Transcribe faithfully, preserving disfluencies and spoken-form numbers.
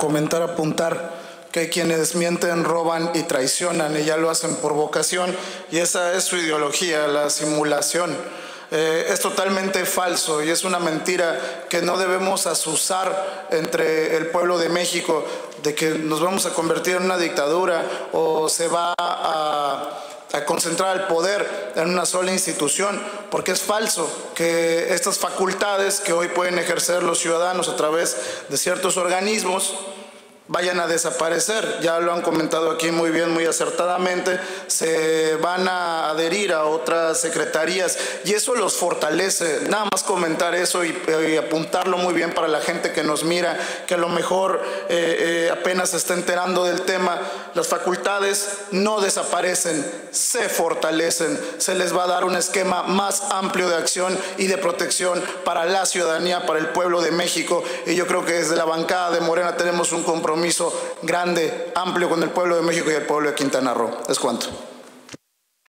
Comentar, apuntar que hay quienes mienten, roban y traicionan, y ya lo hacen por vocación, y esa es su ideología, la simulación. Eh, es totalmente falso y es una mentira que no debemos azuzar entre el pueblo de México, de que nos vamos a convertir en una dictadura o se va a... a concentrar el poder en una sola institución, porque es falso que estas facultades que hoy pueden ejercer los ciudadanos a través de ciertos organismos vayan a desaparecer. Ya lo han comentado aquí muy bien, muy acertadamente, se van a adherir a otras secretarías y eso los fortalece. Nada más comentar eso y, y apuntarlo muy bien para la gente que nos mira, que a lo mejor eh, eh, apenas se está enterando del tema. Las facultades no desaparecen, se fortalecen, se les va a dar un esquema más amplio de acción y de protección para la ciudadanía, para el pueblo de México, y yo creo que desde la bancada de Morena tenemos un compromiso grande, amplio con el pueblo de México y el pueblo de Quintana Roo. Es cuanto.